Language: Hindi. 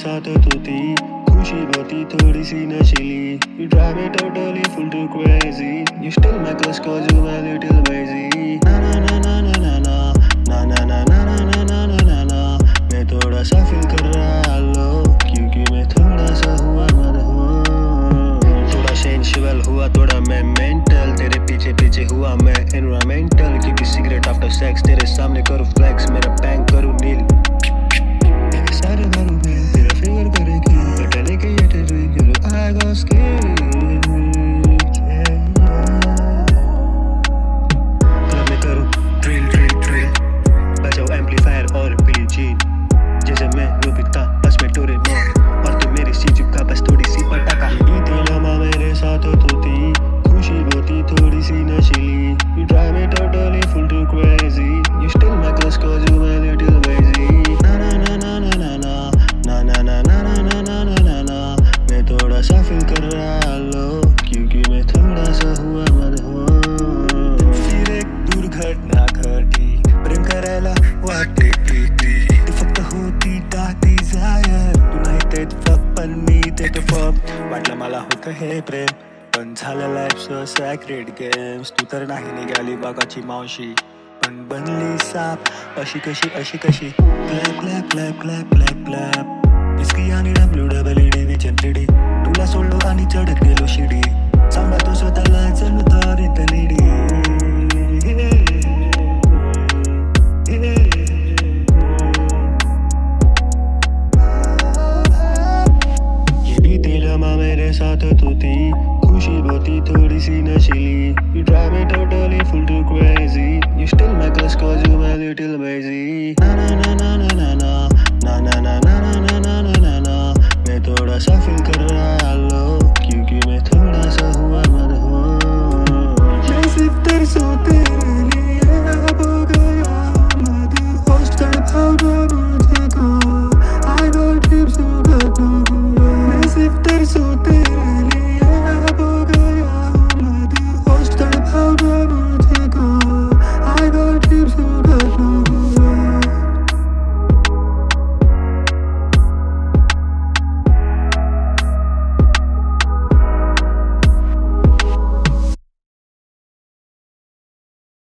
साथ तो थी खुशी बाती थोड़ी सी नशीली। You drive me totally full to crazy, you still my crush 'cause you my little baby। Na na na na na na na na na na na na na na na na। मैं थोड़ा सा फील कर रहा लो क्योंकि मैं थोड़ा सा हुआ मदहोश। थोड़ा सेंसुअल हुआ, थोड़ा मैं मेंटल, तेरे पीछे पीछे हुआ मैं एनवायरमेंटल। क्योंकि सिगरेट आफ्टर सेक्स तेरे सामने करूँ फ्लैक्स, मेरा बैंक करूँ नील। जैसे मैं वो भी था बस मैं टोरे मौत, और तुम मेरी सी चुपका बस थोड़ी सी पटाखा। बीते लम्हा मेरे साथ तो थी खुशी बोती थोड़ी सी नशीली। You drive me totally full to crazy, you still my crush 'cause you my little baby। Na na na na na na na na na na na na na na। मैं थोड़ा सा फील कर रहा लो क्योंकि मैं थोड़ा सा हुआ मदहोश। फिर एक दुर्घटना घटी, प्रेम करायला वाटे पीती। होती दाती जायर तुलाही पण मी ते फक्त वाटलं मला होतं हे प्रेम, पण झालं लाईफचं सॅक्रेड गेम्स। तू तर नाही निघाली बागाची मावशी, पण बनली साप अशी कशी अशी कशी। Clap clap clap clap clap clap इसकी आणि डब्ल्यू डबल ईडी विचंतडी। तुला सोडलो आणि चढत गेलो शिडी, सांभाळतो स्वतःला चढलो तरी तलीडी।